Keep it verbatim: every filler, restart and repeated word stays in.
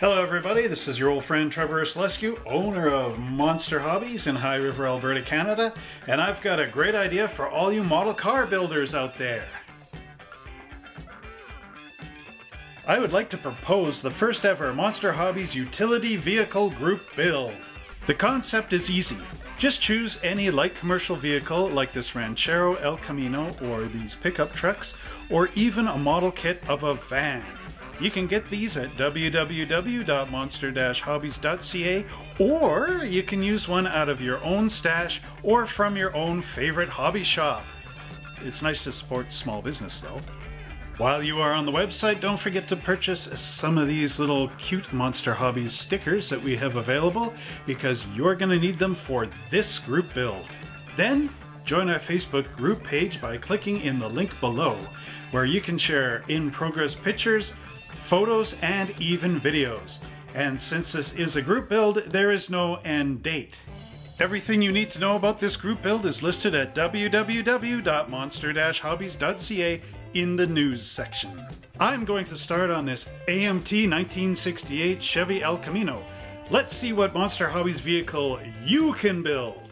Hello everybody, this is your old friend Trevor Ursulescu, owner of Monster Hobbies in High River, Alberta, Canada, and I've got a great idea for all you model car builders out there. I would like to propose the first ever Monster Hobbies Utility Vehicle Group Build. The concept is easy. Just choose any light commercial vehicle like this Ranchero, El Camino, or these pickup trucks, or even a model kit of a van. You can get these at w w w dot monster hobbies dot c a, or you can use one out of your own stash or from your own favorite hobby shop. It's nice to support small business though. While you are on the website, don't forget to purchase some of these little cute Monster Hobbies stickers that we have available, because you're going to need them for this group build. Then join our Facebook group page by clicking in the link below, where you can share in-progress pictures, photos, and even videos. And since this is a group build, there is no end date. Everything you need to know about this group build is listed at w w w dot monster hobbies dot c a in the news section. I'm going to start on this A M T nineteen sixty-eight Chevy El Camino. Let's see what Monster Hobbies vehicle you can build.